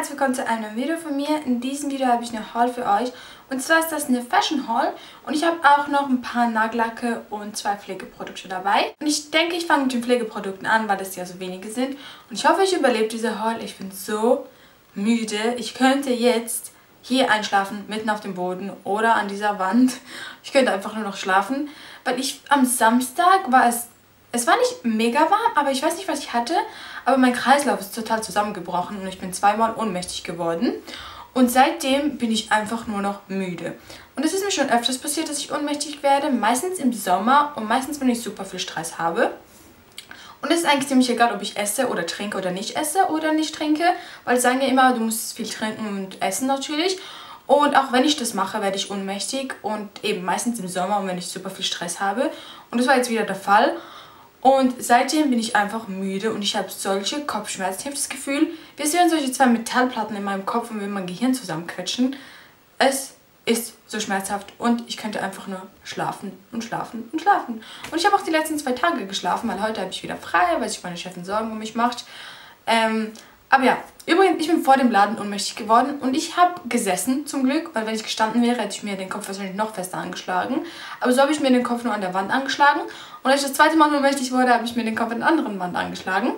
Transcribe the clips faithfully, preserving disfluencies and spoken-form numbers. herzlich willkommen zu einem Video von mir. In diesem Video habe ich eine Haul für euch und zwar ist das eine Fashion Haul und ich habe auch noch ein paar Nagellacke und zwei Pflegeprodukte dabei. Und ich denke, ich fange mit den Pflegeprodukten an, weil das ja so wenige sind. Und ich hoffe, ich überlebe diese Haul. Ich bin so müde. Ich könnte jetzt hier einschlafen, mitten auf dem Boden oder an dieser Wand. Ich könnte einfach nur noch schlafen, weil ich am Samstag war es... Es war nicht mega warm, aber ich weiß nicht, was ich hatte. Aber mein Kreislauf ist total zusammengebrochen und ich bin zweimal ohnmächtig geworden. Und seitdem bin ich einfach nur noch müde. Und es ist mir schon öfters passiert, dass ich ohnmächtig werde. Meistens im Sommer und meistens, wenn ich super viel Stress habe. Und es ist eigentlich ziemlich egal, ob ich esse oder trinke oder nicht esse oder nicht trinke. Weil sie sagen ja immer, du musst viel trinken und essen natürlich. Und auch wenn ich das mache, werde ich ohnmächtig. Und eben meistens im Sommer und wenn ich super viel Stress habe. Und das war jetzt wieder der Fall. Und seitdem bin ich einfach müde und ich habe solche Kopfschmerzen. Ich habe das Gefühl, wie es wären solche zwei Metallplatten in meinem Kopf und will mein Gehirn zusammenquetschen. Es ist so schmerzhaft und ich könnte einfach nur schlafen und schlafen und schlafen. Und ich habe auch die letzten zwei Tage geschlafen, weil heute habe ich wieder frei, weil sich meine Chefin Sorgen um mich macht. Ähm, aber ja, übrigens, ich bin vor dem Laden ohnmächtig geworden und ich habe gesessen zum Glück, weil wenn ich gestanden wäre, hätte ich mir den Kopf wahrscheinlich noch fester angeschlagen. Aber so habe ich mir den Kopf nur an der Wand angeschlagen. Und als ich das zweite Mal ohnmächtig wurde, habe ich mir den Kopf an der anderen Wand angeschlagen.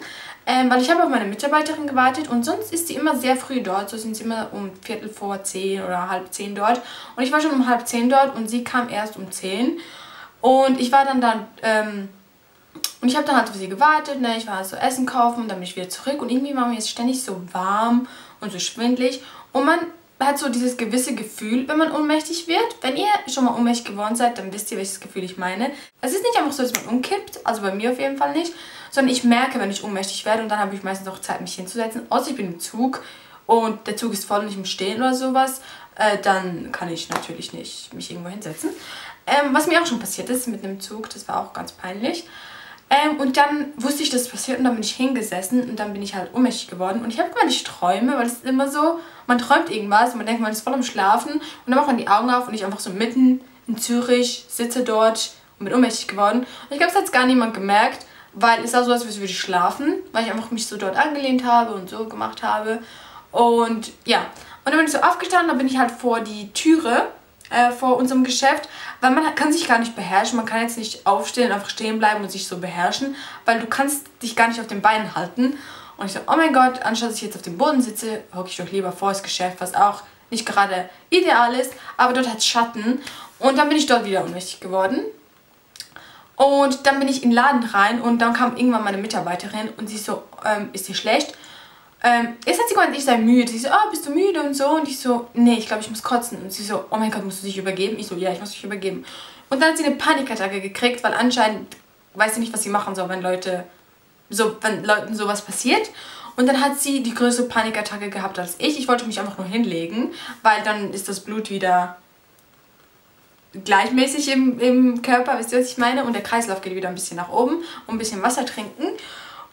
Ähm, weil ich habe auf meine Mitarbeiterin gewartet und sonst ist sie immer sehr früh dort. So sind sie immer um viertel vor zehn oder halb zehn dort. Und ich war schon um halb zehn dort und sie kam erst um zehn. Und ich war dann da... Ähm, Und ich habe dann halt auf sie gewartet, ne? Ich war so Essen kaufen und dann bin ich wieder zurück. Und irgendwie war mir jetzt ständig so warm und so schwindelig. Und man hat so dieses gewisse Gefühl, wenn man ohnmächtig wird. Wenn ihr schon mal ohnmächtig geworden seid, dann wisst ihr, welches Gefühl ich meine. Es ist nicht einfach so, dass man umkippt, also bei mir auf jeden Fall nicht. Sondern ich merke, wenn ich ohnmächtig werde und dann habe ich meistens auch Zeit, mich hinzusetzen. Außer ich bin im Zug und der Zug ist voll und ich im Stehen oder sowas. Äh, dann kann ich natürlich nicht mich irgendwo hinsetzen. Ähm, was mir auch schon passiert ist mit einem Zug, das war auch ganz peinlich. Ähm, und dann wusste ich, dass es passiert und dann bin ich hingesessen und dann bin ich halt ohnmächtig geworden. Und ich habe gemeint, ich träume, weil es ist immer so, man träumt irgendwas und man denkt, man ist voll am Schlafen. Und dann macht man die Augen auf und ich einfach so mitten in Zürich sitze dort und bin ohnmächtig geworden. Und ich glaube, es hat gar niemand gemerkt, weil es war so, als würde ich schlafen, weil ich einfach mich so dort angelehnt habe und so gemacht habe. Und ja, und dann bin ich so aufgestanden, dann bin ich halt vor die Türe. Äh, vor unserem Geschäft, weil man kann sich gar nicht beherrschen, man kann jetzt nicht aufstehen, einfach stehen bleiben und sich so beherrschen, weil du kannst dich gar nicht auf den Beinen halten. Und ich so, oh mein Gott, anstatt dass ich jetzt auf dem Boden sitze, hocke ich doch lieber vor das Geschäft, was auch nicht gerade ideal ist, aber dort hat es Schatten und dann bin ich dort wieder ohnmächtig geworden. Und dann bin ich in den Laden rein und dann kam irgendwann meine Mitarbeiterin und sie so, ähm, ist dir schlecht? Ähm, jetzt hat sie gemeint, ich sei müde. Sie so, oh, bist du müde und so. Und ich so, nee, ich glaube, ich muss kotzen. Und sie so, oh mein Gott, musst du dich übergeben? Ich so, ja, ich muss mich übergeben. Und dann hat sie eine Panikattacke gekriegt, weil anscheinend weiß sie nicht, was sie machen soll, wenn Leute, so, wenn Leuten sowas passiert. Und dann hat sie die größere Panikattacke gehabt als ich. Ich wollte mich einfach nur hinlegen, weil dann ist das Blut wieder gleichmäßig im, im Körper, wisst ihr, was ich meine? Und der Kreislauf geht wieder ein bisschen nach oben und ein bisschen Wasser trinken.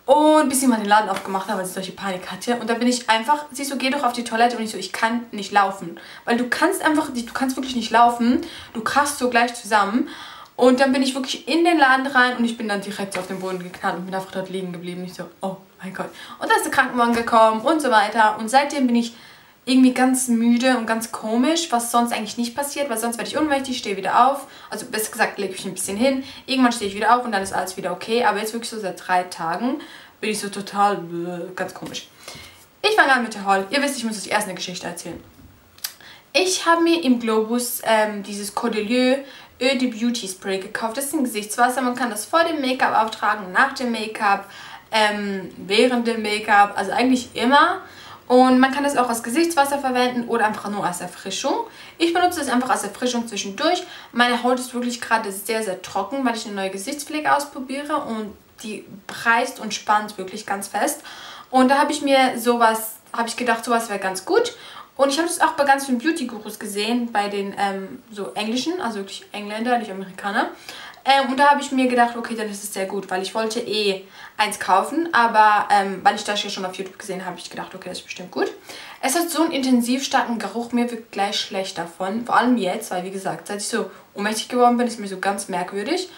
Und bis ich mal den Laden aufgemacht habe, weil ich solche Panik hatte. Und dann bin ich einfach, sie so, geh doch auf die Toilette. Und ich so, ich kann nicht laufen. Weil du kannst einfach, du kannst wirklich nicht laufen. Du krachst so gleich zusammen. Und dann bin ich wirklich in den Laden rein und ich bin dann direkt so auf den Boden geknallt und bin einfach dort liegen geblieben. Ich so, oh mein Gott. Und dann ist der Krankenwagen gekommen und so weiter. Und seitdem bin ich irgendwie ganz müde und ganz komisch, was sonst eigentlich nicht passiert, weil sonst werde ich ohnmächtig, stehe wieder auf, also besser gesagt, lege ich mich ein bisschen hin, irgendwann stehe ich wieder auf und dann ist alles wieder okay, aber jetzt wirklich so seit drei Tagen bin ich so total bläh, ganz komisch. Ich fange an mit der Haul, ihr wisst, ich muss euch erst eine Geschichte erzählen. Ich habe mir im Globus ähm, dieses Caudalie Eau de Beauty Spray gekauft, das ist ein Gesichtswasser, man kann das vor dem Make-up auftragen, nach dem Make-up, ähm, während dem Make-up, also eigentlich immer. Und man kann das auch als Gesichtswasser verwenden oder einfach nur als Erfrischung. Ich benutze es einfach als Erfrischung zwischendurch. Meine Haut ist wirklich gerade sehr, sehr trocken, weil ich eine neue Gesichtspflege ausprobiere. Und die reißt und spannt wirklich ganz fest. Und da habe ich mir sowas, habe ich gedacht, sowas wäre ganz gut. Und ich habe das auch bei ganz vielen Beauty-Gurus gesehen, bei den ähm, so englischen, also wirklich Engländer, nicht Amerikaner. Ähm, und da habe ich mir gedacht, okay, dann ist es sehr gut, weil ich wollte eh eins kaufen, aber ähm, weil ich das hier schon auf YouTube gesehen habe, habe ich gedacht, okay, das ist bestimmt gut. Es hat so einen intensiv starken Geruch, mir wird gleich schlecht davon, vor allem jetzt, weil wie gesagt, seit ich so ohnmächtig geworden bin, ist mir so ganz merkwürdig.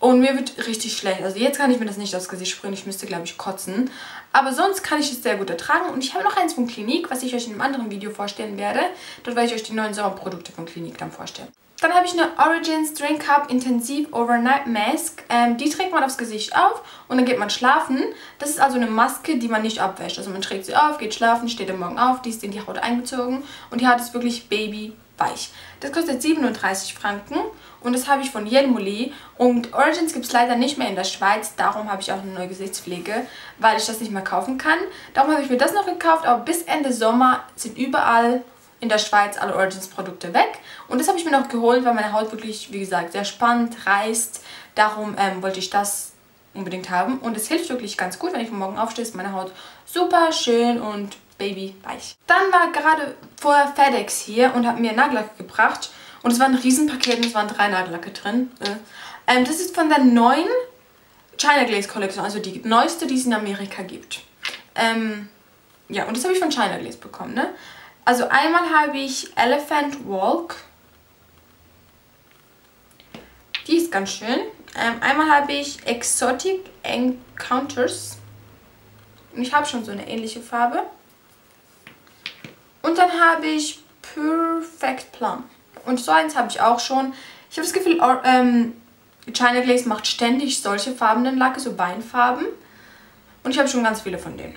Und mir wird richtig schlecht. Also jetzt kann ich mir das nicht aufs Gesicht sprühen. Ich müsste, glaube ich, kotzen. Aber sonst kann ich es sehr gut ertragen. Und ich habe noch eins von Clinique, was ich euch in einem anderen Video vorstellen werde. Dort werde ich euch die neuen Sommerprodukte von Clinique dann vorstellen. Dann habe ich eine Origins Drink Up Intensiv Overnight Mask. Ähm, die trägt man aufs Gesicht auf und dann geht man schlafen. Das ist also eine Maske, die man nicht abwäscht. Also man trägt sie auf, geht schlafen, steht am Morgen auf. Die ist in die Haut eingezogen und die Haut ist wirklich baby. Weich. Das kostet siebenunddreißig Franken und das habe ich von Jelmoli. Und Origins gibt es leider nicht mehr in der Schweiz, darum habe ich auch eine neue Gesichtspflege, weil ich das nicht mehr kaufen kann. Darum habe ich mir das noch gekauft, aber bis Ende Sommer sind überall in der Schweiz alle Origins-Produkte weg. Und das habe ich mir noch geholt, weil meine Haut wirklich, wie gesagt, sehr spannend, reißt. Darum ähm, wollte ich das unbedingt haben und es hilft wirklich ganz gut, wenn ich morgen aufstehe, ist meine Haut super schön und baby weich. Dann war gerade vorher FedEx hier und hat mir Nagellacke gebracht. Und es war ein Riesenpaket und es waren drei Nagellacke drin. Äh. Ähm, das ist von der neuen China Glaze Kollektion, also die neueste, die es in Amerika gibt. Ähm, ja, und das habe ich von China Glaze bekommen, ne? Also einmal habe ich Elephant Walk. Die ist ganz schön. Ähm, einmal habe ich Exotic Encounters. Und ich habe schon so eine ähnliche Farbe. Und dann habe ich Perfect Plum. Und so eins habe ich auch schon. Ich habe das Gefühl, ähm, China Glaze macht ständig solche farbenen Lacke, so Weinfarben. Und ich habe schon ganz viele von denen.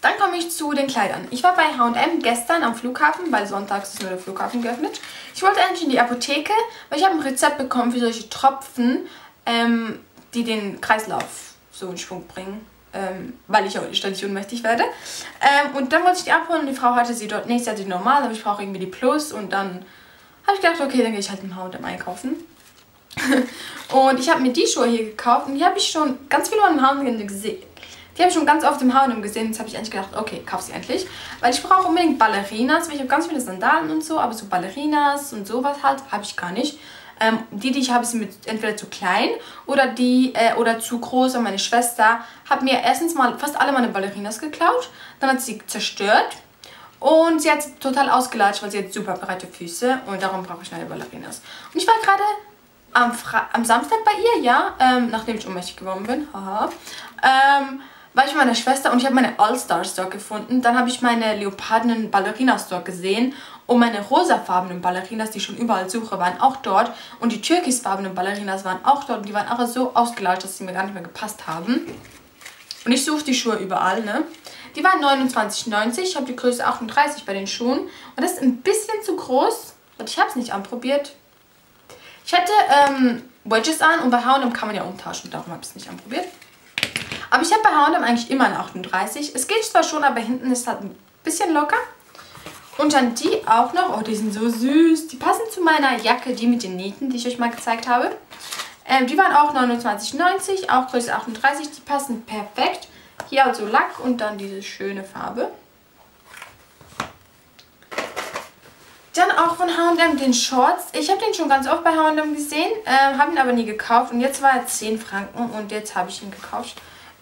Dann komme ich zu den Kleidern. Ich war bei H und M gestern am Flughafen, weil sonntags ist nur der Flughafen geöffnet. Ich wollte eigentlich in die Apotheke, weil ich habe ein Rezept bekommen für solche Tropfen, ähm, die den Kreislauf so in Schwung bringen. Ähm, weil ich auch ständig ohnmächtig werde. Ähm, und dann wollte ich die abholen und die Frau hatte sie dort nicht, sie hatte die normal, aber ich brauche irgendwie die Plus. Und dann habe ich gedacht, okay, dann gehe ich halt im H und M einkaufen. Und ich habe mir die Schuhe hier gekauft und die habe ich schon ganz viel im H und M gesehen. Die habe ich schon ganz oft im H und M gesehen. Jetzt habe ich eigentlich gedacht, okay, kauf sie endlich. Weil ich brauche unbedingt Ballerinas, weil ich habe ganz viele Sandalen und so, aber so Ballerinas und sowas halt habe ich gar nicht. Ähm, die, die ich habe, sind entweder zu klein oder die äh, oder zu groß. Und meine Schwester hat mir erstens mal fast alle meine Ballerinas geklaut. Dann hat sie zerstört. Und sie hat sie total ausgelatscht, weil sie hat super breite Füße. Und darum brauche ich meine Ballerinas. Und ich war gerade am, am Samstag bei ihr, ja. Ähm, nachdem ich ohnmächtig geworden bin. Haha. Ähm, war ich mit meiner Schwester und ich habe meine All-Stars dort gefunden. Dann habe ich meine leopardenen Ballerinas dort gesehen. Und meine rosafarbenen Ballerinas, die ich schon überall suche, waren auch dort. Und die türkisfarbenen Ballerinas waren auch dort. Und die waren aber so ausgelatscht, dass sie mir gar nicht mehr gepasst haben. Und ich suche die Schuhe überall, ne? Die waren neunundzwanzig neunzig. Ich habe die Größe achtunddreißig bei den Schuhen. Und das ist ein bisschen zu groß. Und ich habe es nicht anprobiert. Ich hatte ähm, Wedges an und bei H und M kann man ja umtauschen. Darum habe ich es nicht anprobiert. Aber ich habe bei H und M eigentlich immer eine achtunddreißig. Es geht zwar schon, aber hinten ist es halt ein bisschen locker. Und dann die auch noch. Oh, die sind so süß. Die passen zu meiner Jacke, die mit den Nieten, die ich euch mal gezeigt habe. Ähm, die waren auch neunundzwanzig neunzig, auch Größe achtunddreißig. Die passen perfekt. Hier also Lack und dann diese schöne Farbe. Dann auch von H und M den Shorts. Ich habe den schon ganz oft bei H und M gesehen, ähm, habe ihn aber nie gekauft. Und jetzt war er zehn Franken und jetzt habe ich ihn gekauft.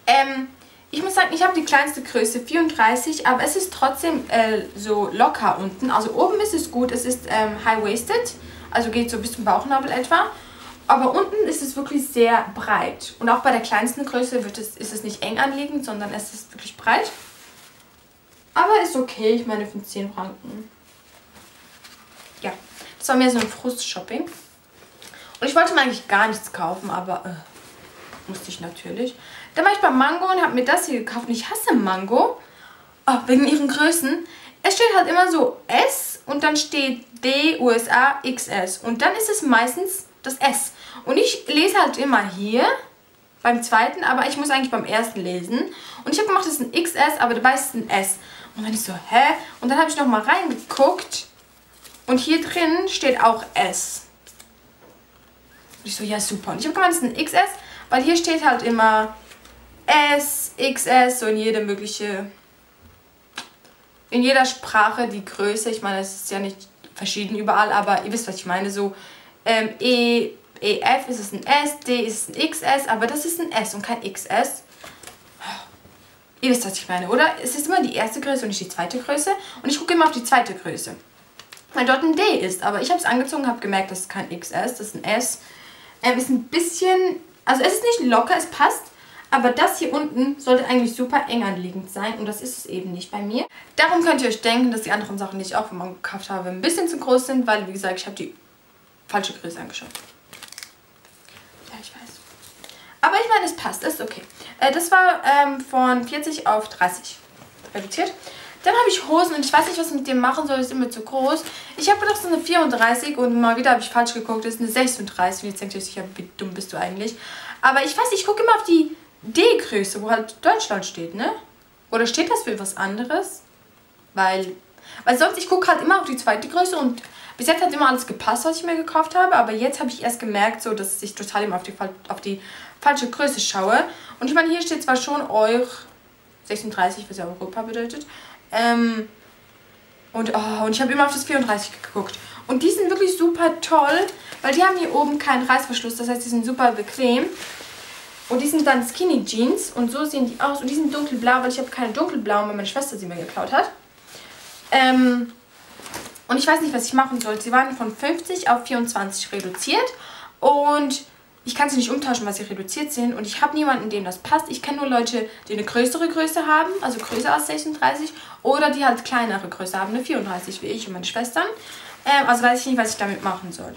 Ähm... Ich muss sagen, ich habe die kleinste Größe, vierunddreißig, aber es ist trotzdem äh, so locker unten. Also oben ist es gut, es ist ähm, high-waisted, also geht so bis zum Bauchnabel etwa. Aber unten ist es wirklich sehr breit. Und auch bei der kleinsten Größe wird es, ist es nicht eng anliegend, sondern es ist wirklich breit. Aber ist okay, ich meine für zehn Franken. Ja, das war mehr so ein Frust-Shopping. Und ich wollte mir eigentlich gar nichts kaufen, aber... Äh. Musste ich natürlich. Dann war ich bei Mango und habe mir das hier gekauft. Und ich hasse Mango. Oh, wegen ihren Größen. Es steht halt immer so S und dann steht D, U S A, X S. Und dann ist es meistens das S. Und ich lese halt immer hier beim zweiten, aber ich muss eigentlich beim ersten lesen. Und ich habe gemacht, das ist ein X S, aber dabei ist es ein S. Und dann ich so, hä? Und dann habe ich nochmal reingeguckt. Und hier drin steht auch S. Und ich so, ja super. Und ich habe gemeint, das ist ein X S. Weil hier steht halt immer S, X S, so in jede mögliche, in jeder Sprache die Größe. Ich meine, es ist ja nicht verschieden überall, aber ihr wisst, was ich meine. So ähm, E, E F ist es ein S, D ist es ein X S, aber das ist ein S und kein X S. Ihr wisst, was ich meine, oder? Es ist immer die erste Größe und nicht die zweite Größe. Und ich gucke immer auf die zweite Größe, weil dort ein D ist. Aber ich habe es angezogen und habe gemerkt, das ist kein X S, das ist ein S. Ähm, ist ein bisschen, also es ist nicht locker, es passt. Aber das hier unten sollte eigentlich super eng anliegend sein. Und das ist es eben nicht bei mir. Darum könnt ihr euch denken, dass die anderen Sachen, die ich auch von Mango gekauft habe, ein bisschen zu groß sind. Weil, wie gesagt, ich habe die falsche Größe angeschaut. Ja, ich weiß. Aber ich meine, es passt. Ist okay. Äh, das war ähm, von vierzig auf dreißig reduziert. Dann habe ich Hosen und ich weiß nicht, was ich mit dem machen soll. Das ist immer zu groß. Ich habe gedacht, so eine vierunddreißig und mal wieder habe ich falsch geguckt. Das ist eine sechsunddreißig. Und jetzt denkt ihr euch, wie dumm bist du eigentlich. Aber ich weiß, ich gucke immer auf die D-Größe, wo halt Deutschland steht, ne? Oder steht das für was anderes? Weil, weil sonst, ich gucke halt immer auf die zweite Größe und bis jetzt hat immer alles gepasst, was ich mir gekauft habe. Aber jetzt habe ich erst gemerkt, so, dass ich total immer auf die, auf die falsche Größe schaue. Und ich meine, hier steht zwar schon Euro sechsunddreißig, was ja Europa bedeutet. Ähm, und, oh, und ich habe immer auf das vierunddreißig geguckt. Und die sind wirklich super toll, weil die haben hier oben keinen Reißverschluss. Das heißt, die sind super bequem. Und die sind dann Skinny Jeans und so sehen die aus. Und die sind dunkelblau, weil ich habe keine dunkelblauen, weil meine Schwester sie mir geklaut hat. Ähm, und ich weiß nicht, was ich machen soll. Sie waren von fünfzig auf vierundzwanzig reduziert. Und ich kann sie nicht umtauschen, weil sie reduziert sind. Und ich habe niemanden, dem das passt. Ich kenne nur Leute, die eine größere Größe haben, also größer als sechsunddreißig. Oder die halt kleinere Größe haben, eine vierunddreißig, wie ich und meine Schwestern. Ähm, also weiß ich nicht, was ich damit machen soll.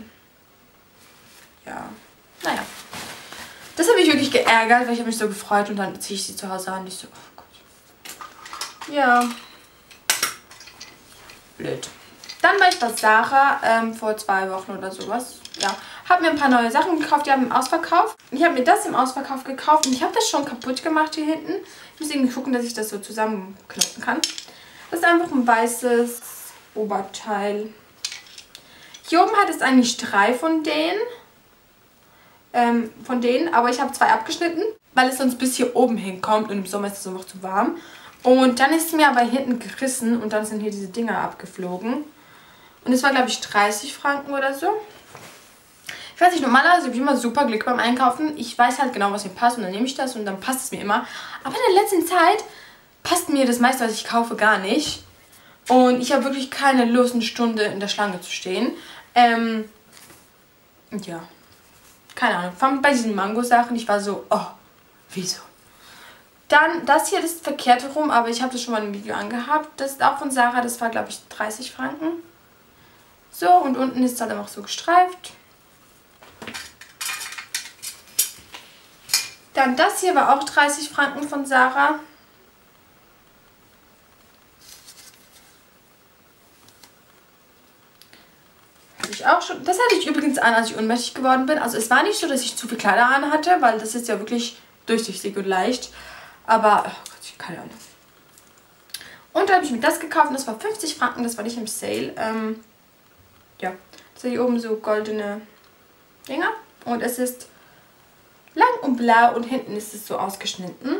Ja, naja. Das hat mich wirklich geärgert, weil ich habe mich so gefreut und dann ziehe ich sie zu Hause an und ich so, oh Gott. Ja. Blöd. Dann war ich bei Sarah ähm, vor zwei Wochen oder sowas. Ja. Habe mir ein paar neue Sachen gekauft, die haben im Ausverkauf. Ich habe mir das im Ausverkauf gekauft und ich habe das schon kaputt gemacht hier hinten. Ich muss irgendwie gucken, dass ich das so zusammenknoten kann. Das ist einfach ein weißes Oberteil. Hier oben hat es eigentlich drei von denen. Ähm, von denen, aber ich habe zwei abgeschnitten, weil es sonst bis hier oben hinkommt und im Sommer ist es einfach zu warm. Und dann ist es mir aber hinten gerissen und dann sind hier diese Dinger abgeflogen. Und es war, glaube ich, dreißig Franken oder so. Ich weiß nicht, normalerweise habe ich immer super Glück beim Einkaufen. Ich weiß halt genau, was mir passt und dann nehme ich das und dann passt es mir immer. Aber in der letzten Zeit passt mir das meiste, was ich kaufe, gar nicht. Und ich habe wirklich keine Lust, eine Stunde in der Schlange zu stehen. Ähm, ja. Keine Ahnung, vor allem bei diesen Mango-Sachen, ich war so, oh, wieso? Dann, das hier, das ist verkehrt herum, aber ich habe das schon mal im Video angehabt. Das ist auch von Sarah, das war, glaube ich, dreißig Franken. So, und unten ist es halt einfach so gestreift. Dann das hier war auch dreißig Franken von Sarah. Auch schon. Das hatte ich übrigens an, als ich ohnmächtig geworden bin. Also es war nicht so, dass ich zu viel Kleider an hatte, weil das ist ja wirklich durchsichtig und leicht. Aber, oh Gott, keine Ahnung. Und dann habe ich mir das gekauft und das war fünfzig Franken, das war nicht im Sale. Ähm, ja, das sind hier oben so goldene Dinger. Und es ist lang und blau und hinten ist es so ausgeschnitten.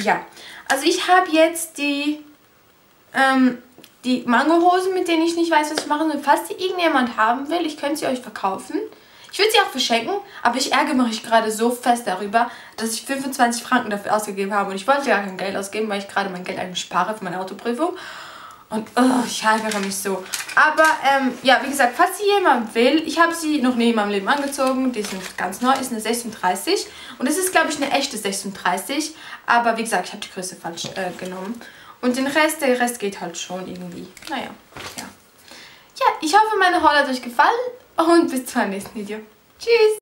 Ja, also ich habe jetzt die ähm, die Mangohosen, mit denen ich nicht weiß, was ich machen soll. Falls die irgendjemand haben will, ich könnte sie euch verkaufen. Ich würde sie auch verschenken, aber ich ärgere mich gerade so fest darüber, dass ich fünfundzwanzig Franken dafür ausgegeben habe. Und ich wollte gar kein Geld ausgeben, weil ich gerade mein Geld eigentlich spare für meine Autoprüfung. Und oh, ich ärgere mich so. Aber ähm, ja, wie gesagt, falls sie jemand will, ich habe sie noch nie in meinem Leben angezogen. Die sind ganz neu, ist eine sechsunddreißig. Und das ist, glaube ich, eine echte sechsunddreißig. Aber wie gesagt, ich habe die Größe falsch äh, genommen. Und den Rest, der Rest geht halt schon irgendwie. Naja, ja. Ja, ich hoffe, meine Haul hat euch gefallen und bis zum nächsten Video. Tschüss!